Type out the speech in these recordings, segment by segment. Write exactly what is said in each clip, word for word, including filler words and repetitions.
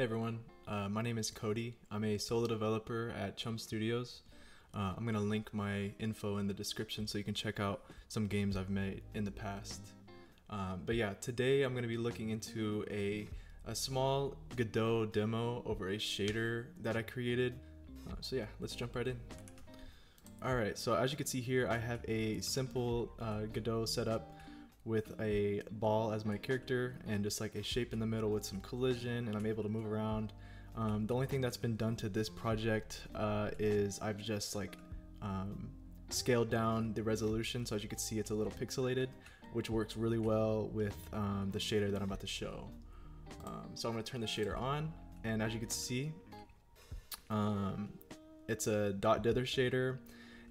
Hey everyone, uh, my name is Cody. I'm a solo developer at Chum Studios. Uh, I'm gonna link my info in the description so you can check out some games I've made in the past. Um, but yeah, today I'm gonna be looking into a, a small Godot demo over a shader that I created. Uh, so yeah, let's jump right in. All right, so as you can see here, I have a simple uh, Godot setup with a ball as my character and just like a shape in the middle with some collision, and I'm able to move around. Um, the only thing that's been done to this project uh, is I've just like um, scaled down the resolution, so as you can see it's a little pixelated, which works really well with um, the shader that I'm about to show. Um, so I'm going to turn the shader on, and as you can see um, it's a dither shader,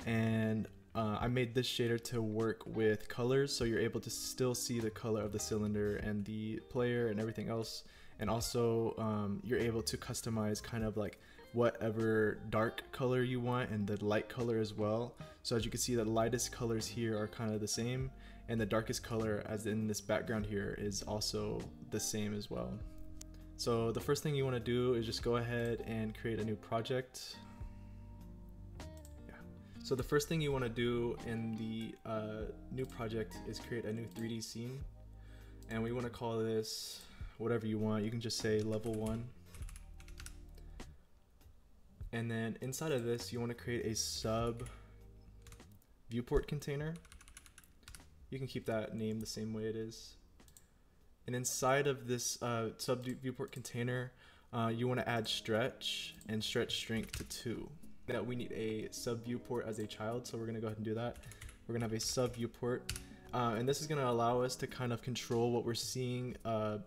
and Uh, I made this shader to work with colors, so you're able to still see the color of the cylinder and the player and everything else. And also um, you're able to customize kind of like whatever dark color you want and the light color as well. So as you can see, the lightest colors here are kind of the same, and the darkest color as in this background here is also the same as well. So the first thing you want to do is just go ahead and create a new project. So the first thing you want to do in the uh, new project is create a new three D scene, and we want to call this whatever you want. You can just say level one, and then inside of this you want to create a sub viewport container. You can keep that name the same way it is, and inside of this uh, sub viewport container uh, you want to add stretch and stretch strength to two. That we need a sub viewport as a child, so we're gonna go ahead and do that. We're gonna have a sub viewport, uh, and this is gonna allow us to kind of control what we're seeing uh,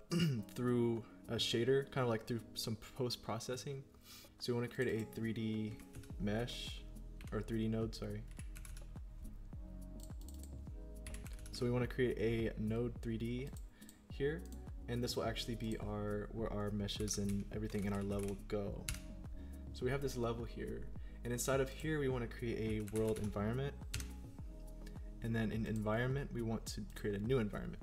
through a shader, kind of like through some post processing. So we want to create a three D mesh or three D node, sorry. So we want to create a node three D here, and this will actually be our where our meshes and everything in our level go. So we have this level here. And inside of here, we want to create a world environment. And then in environment, we want to create a new environment.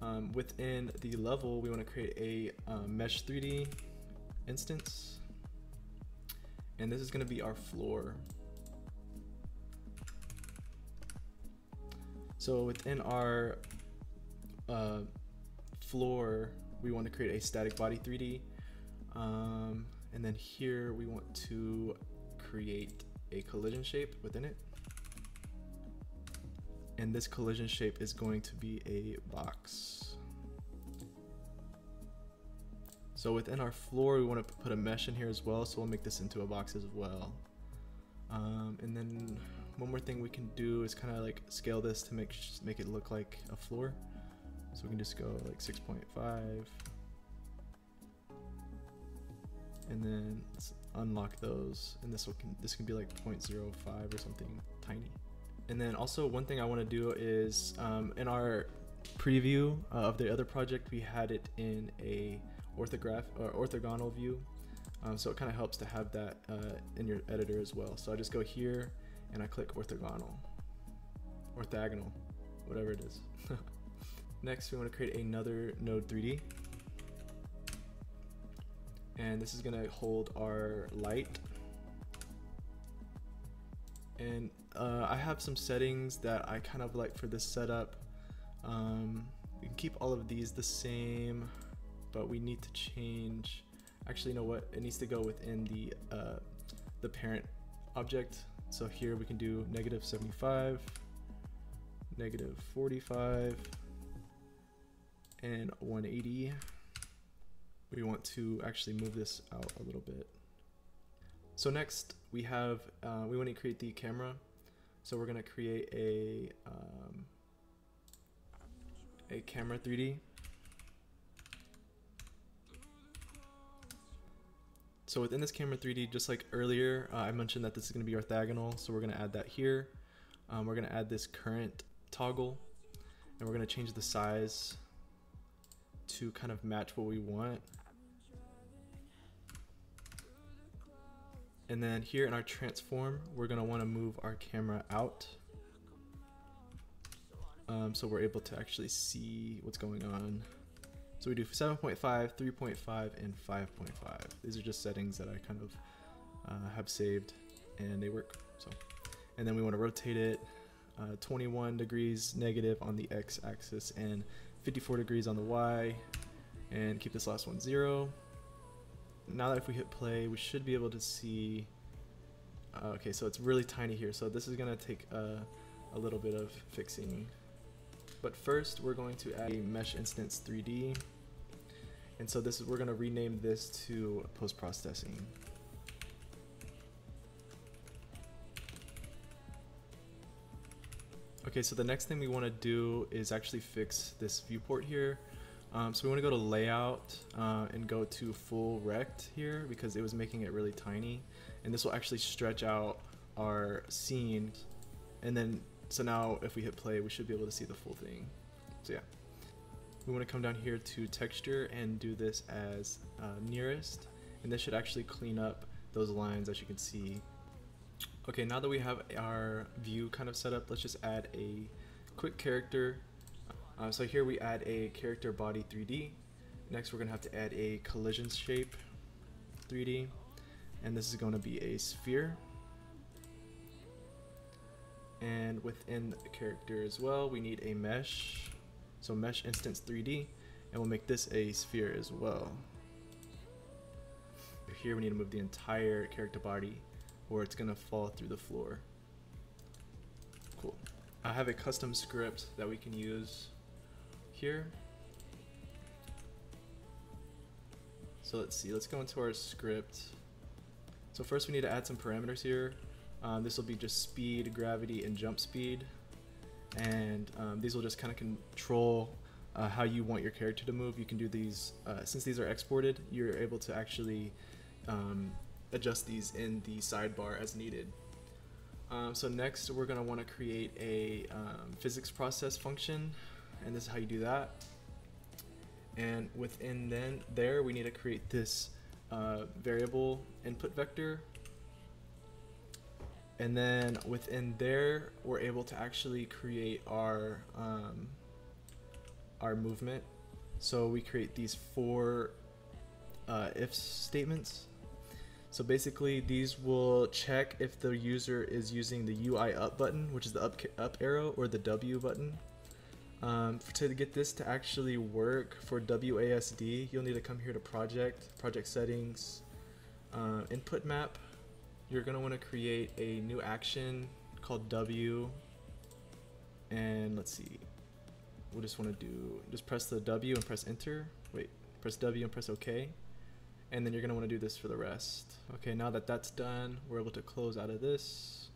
Um, within the level, we want to create a uh, mesh three D instance. And this is going to be our floor. So within our uh, floor, we want to create a static body three D. Um, And then here we want to create a collision shape within it. And this collision shape is going to be a box. So within our floor, we want to put a mesh in here as well. So we'll make this into a box as well. Um, and then one more thing we can do is kind of like scale this to make, make it look like a floor. So we can just go like six point five. And then let's unlock those, and this will can this can be like zero point zero five or something tiny. And then also one thing I want to do is um, in our preview uh, of the other project, we had it in a orthograph or orthogonal view, um, so it kind of helps to have that uh, in your editor as well. So I just go here and I click orthogonal, orthogonal, whatever it is. Next, we want to create another node three D. And this is gonna hold our light. And uh, I have some settings that I kind of like for this setup. Um, we can keep all of these the same, but we need to change. Actually, you know what? It needs to go within the uh, the parent object. So here we can do negative seventy-five, negative forty-five, and one eighty. We want to actually move this out a little bit. So next we have, uh, we want to create the camera. So we're gonna create a, um, a camera three D. So within this camera three D, just like earlier, uh, I mentioned that this is gonna be orthogonal. So we're gonna add that here. Um, we're gonna add this current toggle, and we're gonna change the size to kind of match what we want. And then here in our transform, we're gonna wanna move our camera out. Um, so we're able to actually see what's going on. So we do seven point five, three point five, and five point five. These are just settings that I kind of uh, have saved, and they work. So, and then we want to rotate it uh, twenty-one degrees negative on the x-axis and fifty-four degrees on the y, and keep this last one zero. Now that if we hit play, we should be able to see. Uh, okay, so it's really tiny here, so this is going to take a, a little bit of fixing. But first, we're going to add a Mesh Instance three D, and so this is, we're going to rename this to post-processing. Okay, so the next thing we want to do is actually fix this viewport here. Um, so we want to go to layout uh, and go to full rect here because it was making it really tiny, and this will actually stretch out our scene. And then so now if we hit play, we should be able to see the full thing. So yeah, we want to come down here to texture and do this as uh, nearest, and this should actually clean up those lines as you can see. Okay, now that we have our view kind of set up, let's just add a quick character. Uh, so here we add a Character Body three D. Next we're going to have to add a Collision Shape three D, and this is going to be a sphere. And within the character as well, we need a mesh, so Mesh Instance three D, and we'll make this a sphere as well. Here we need to move the entire character body or it's going to fall through the floor. Cool. I have a custom script that we can use here. So let's see, let's go into our script. So first we need to add some parameters here. Um, this will be just speed, gravity, and jump speed. And um, these will just kind of control uh, how you want your character to move. You can do these, uh, since these are exported, you're able to actually um, adjust these in the sidebar as needed. Um, so next we're going to want to create a um, physics process function, and this is how you do that. And within then there we need to create this uh, variable input vector, and then within there we're able to actually create our um, our movement. So we create these four uh, if statements. So basically these will check if the user is using the U I up button, which is the up, up arrow, or the W button. Um, to get this to actually work for W A S D, you'll need to come here to project, project settings, uh, input map. You're gonna wanna create a new action called W, and let's see, we'll just wanna do, just press the W and press enter. Wait, press W and press okay. And then you're going to want to do this for the rest. Okay, now that that's done, we're able to close out of this.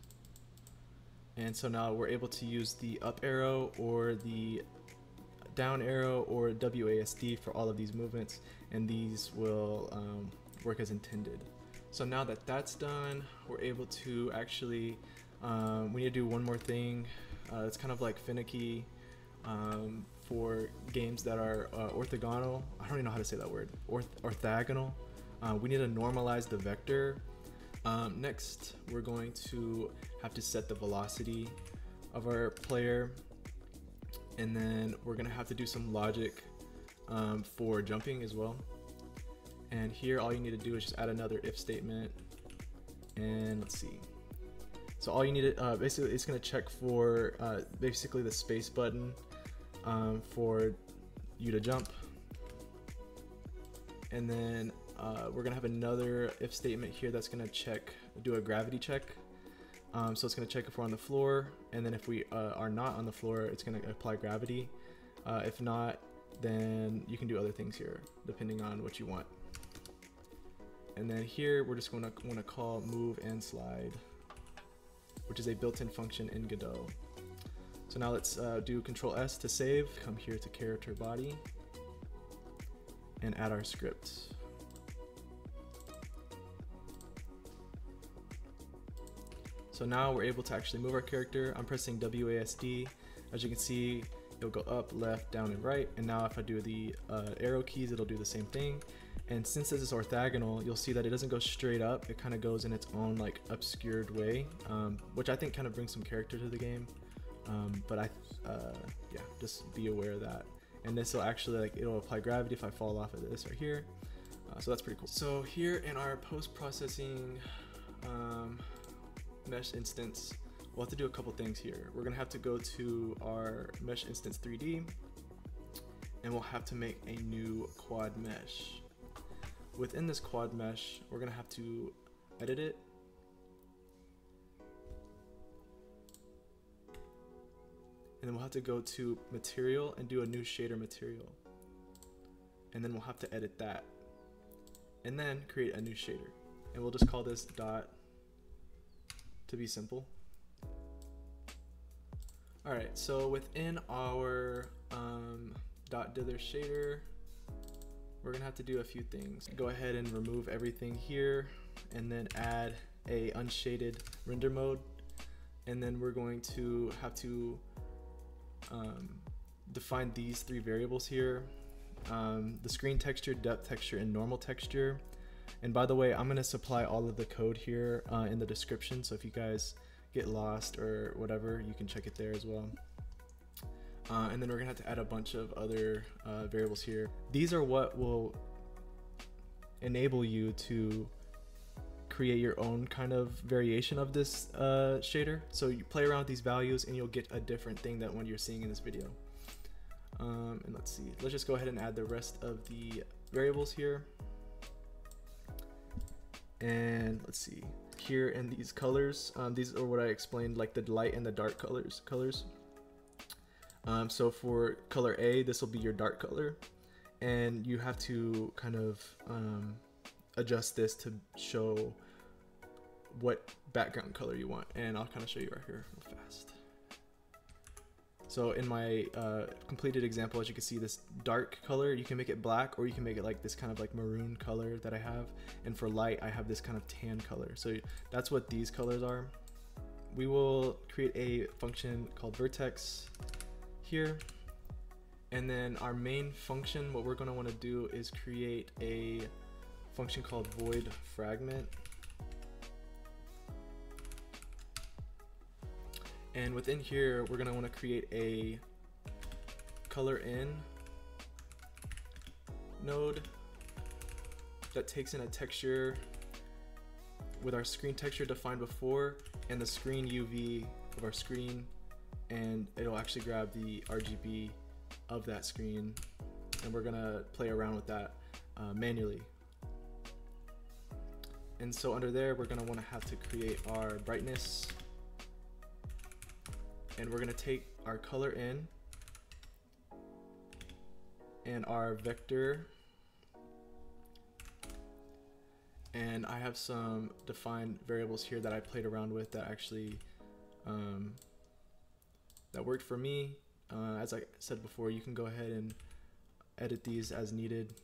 And so now we're able to use the up arrow or the down arrow or W A S D for all of these movements, and these will um, work as intended. So now that that's done, we're able to actually, um, we need to do one more thing. Uh, it's kind of like finicky um, for games that are uh, orthogonal. I don't even know how to say that word, Orth orthogonal. Uh, we need to normalize the vector. Um, next, we're going to have to set the velocity of our player. And then we're gonna have to do some logic um, for jumping as well. And here, all you need to do is just add another if statement. And let's see. So all you need to, uh, basically it's gonna check for uh, basically the space button um, for you to jump. And then uh, we're gonna have another if statement here that's gonna check, do a gravity check. Um, so it's gonna check if we're on the floor, and then if we uh, are not on the floor, it's gonna apply gravity. Uh, if not, then you can do other things here, depending on what you want. And then here, we're just gonna wanna call move and slide, which is a built-in function in Godot. So now let's uh, do Control S to save, come here to character body, and add our script. So now we're able to actually move our character. I'm pressing W A S D. As you can see, it'll go up, left, down, and right. And now if I do the uh, arrow keys, it'll do the same thing. And since this is orthogonal, you'll see that it doesn't go straight up. It kind of goes in its own like obscured way, um, which I think kind of brings some character to the game. Um, but I, uh, yeah, just be aware of that. and this will actually, like, it'll apply gravity if I fall off of this right here. Uh, so that's pretty cool. So here in our post-processing um, mesh instance, we'll have to do a couple things here. We're gonna have to go to our mesh instance three D, and we'll have to make a new quad mesh. Within this quad mesh, we're gonna have to edit it. And then we'll have to go to material and do a new shader material. And then we'll have to edit that. And then create a new shader. And we'll just call this dot to be simple. All right, so within our um, dot dither shader, we're gonna have to do a few things. Go ahead and remove everything here and then add a unshaded render mode. And then we're going to have to um, define these three variables here. Um, the screen texture, depth texture, and normal texture. And by the way, I'm gonna supply all of the code here uh, in the description, so if you guys get lost or whatever, you can check it there as well. Uh, and then we're gonna have to add a bunch of other uh, variables here. These are what will enable you to create your own kind of variation of this uh, shader. So you play around with these values and you'll get a different thing than what you're seeing in this video. Um, and let's see, let's just go ahead and add the rest of the variables here. And let's see, here in these colors, um, these are what I explained, like the light and the dark colors. colors. Um, so for color A, this will be your dark color. And you have to kind of um, adjust this to show what background color you want. And I'll kind of show you right here real fast. So in my uh, completed example, as you can see, this dark color, you can make it black, or you can make it like this kind of like maroon color that I have. And for light, I have this kind of tan color. So that's what these colors are. We will create a function called vertex here. And then our main function, what we're gonna wanna do is create a function called void fragment. And within here, we're gonna wanna create a color in node that takes in a texture with our screen texture defined before and the screen U V of our screen, and it'll actually grab the R G B of that screen. And we're gonna play around with that uh, manually. And so under there, we're gonna wanna have to create our brightness. And we're gonna take our color in and our vector. And I have some defined variables here that I played around with that actually, um, that worked for me. Uh, as I said before, you can go ahead and edit these as needed.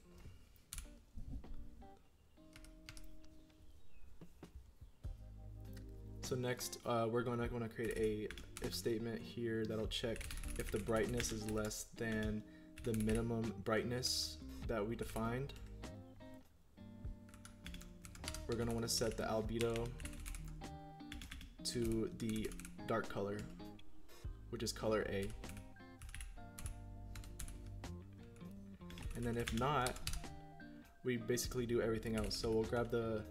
So next, uh, we're gonna wanna create a if statement here that'll check if the brightness is less than the minimum brightness that we defined. We're gonna wanna set the albedo to the dark color, which is color A. And then if not, we basically do everything else. So we'll grab the,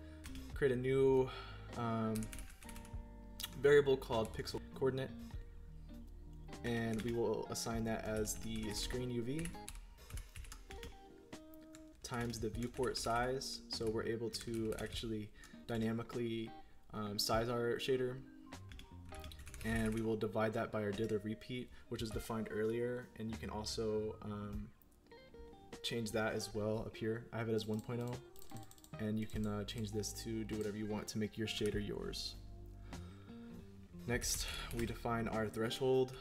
create a new, um, variable called pixel coordinate, and we will assign that as the screen U V times the viewport size, so we're able to actually dynamically um, size our shader. And we will divide that by our dither repeat, which is defined earlier, and you can also um, change that as well up here. I have it as one point oh, and you can uh, change this to do whatever you want to make your shader yours. Next, we define our threshold.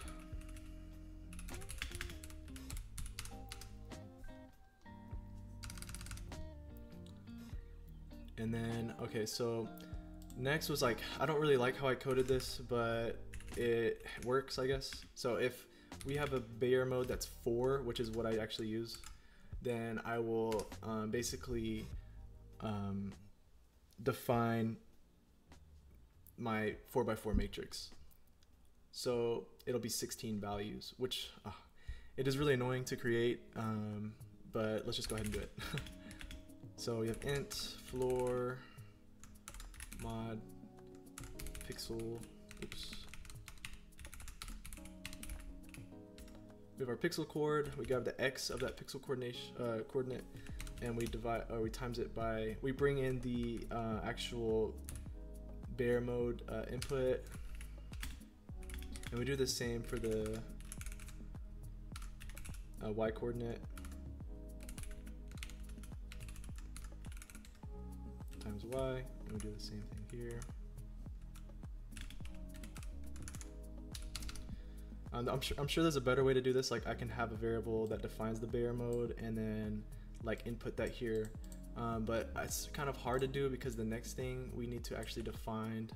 And then, okay, so next was like, I don't really like how I coded this, but it works, I guess. So if we have a Bayer mode that's four, which is what I actually use, then I will um, basically um, define my four by four matrix. So it'll be sixteen values, which uh, It is really annoying to create, um, but let's just go ahead and do it. So we have int floor mod pixel, oops. We have our pixel chord, we grab the x of that pixel coordination, uh, coordinate, and we divide, or we times it by, we bring in the uh, actual Bayer mode uh, input, and we do the same for the uh, y coordinate, times y, and we do the same thing here. Um, I'm, sure, I'm sure there's a better way to do this, like I can have a variable that defines the Bayer mode and then like input that here, um, but it's kind of hard to do because the next thing we need to actually define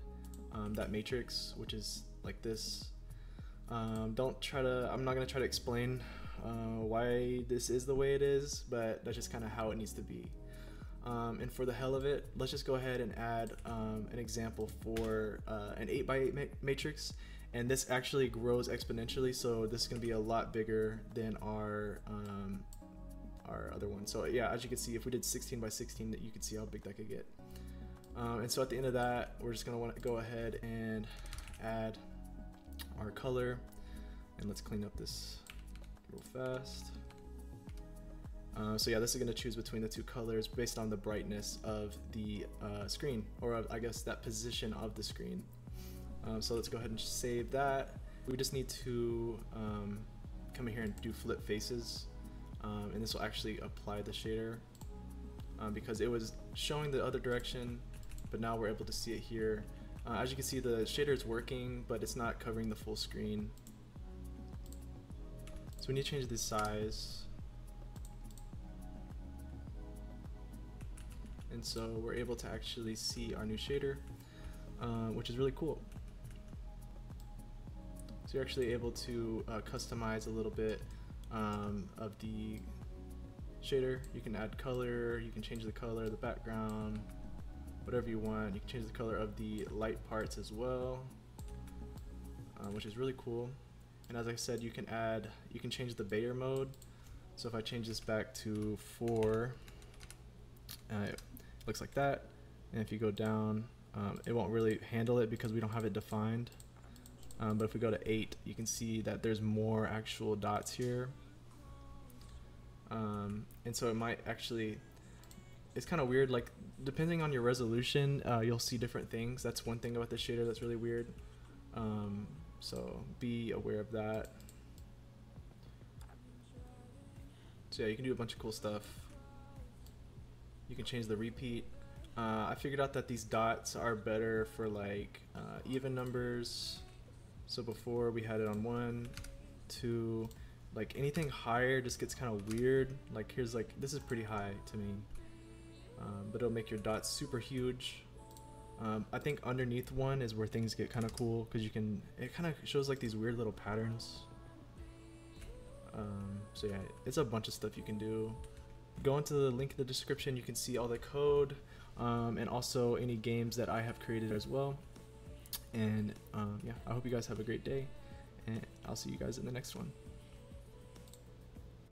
um, that matrix, which is like this. Um, don't try to, I'm not going to try to explain uh, why this is the way it is, but that's just kind of how it needs to be. Um, and for the hell of it, let's just go ahead and add um, an example for uh, an eight by eight ma matrix. And this actually grows exponentially, so this is going to be a lot bigger than our um, our other one. So yeah, as you can see, if we did sixteen by sixteen, you could see how big that could get. Um, and so at the end of that, we're just going to want to go ahead and add our color. And let's clean up this real fast. Uh, so yeah, this is going to choose between the two colors based on the brightness of the uh, screen, or of, I guess that position of the screen. Um, so let's go ahead and save that. We just need to um, come in here and do flip faces, um, and this will actually apply the shader um, because it was showing the other direction, but now we're able to see it here. Uh, as you can see, the shader is working, but it's not covering the full screen. So we need to change the size, and so we're able to actually see our new shader, uh, which is really cool. You're actually able to uh, customize a little bit um, of the shader. You can add color, you can change the color, the background, whatever you want. You can change the color of the light parts as well, uh, which is really cool. And as I said, you can add, you can change the Bayer mode. So if I change this back to four, uh, it looks like that. And if you go down, um, it won't really handle it because we don't have it defined. Um, but if we go to eight, you can see that there's more actual dots here, um, and so it might actually, it's kind of weird, like depending on your resolution uh, you'll see different things. That's one thing about the shader that's really weird, um, so be aware of that. So yeah, you can do a bunch of cool stuff. You can change the repeat. uh, I figured out that these dots are better for like uh, even numbers. So before we had it on one, two, like anything higher just gets kind of weird. Like here's like, this is pretty high to me, um, but it'll make your dots super huge. Um, I think underneath one is where things get kind of cool because you can, it kind of shows like these weird little patterns. Um, so yeah, it's a bunch of stuff you can do. Go into the link in the description, you can see all the code um, and also any games that I have created as well. And um, yeah, I hope you guys have a great day, and I'll see you guys in the next one.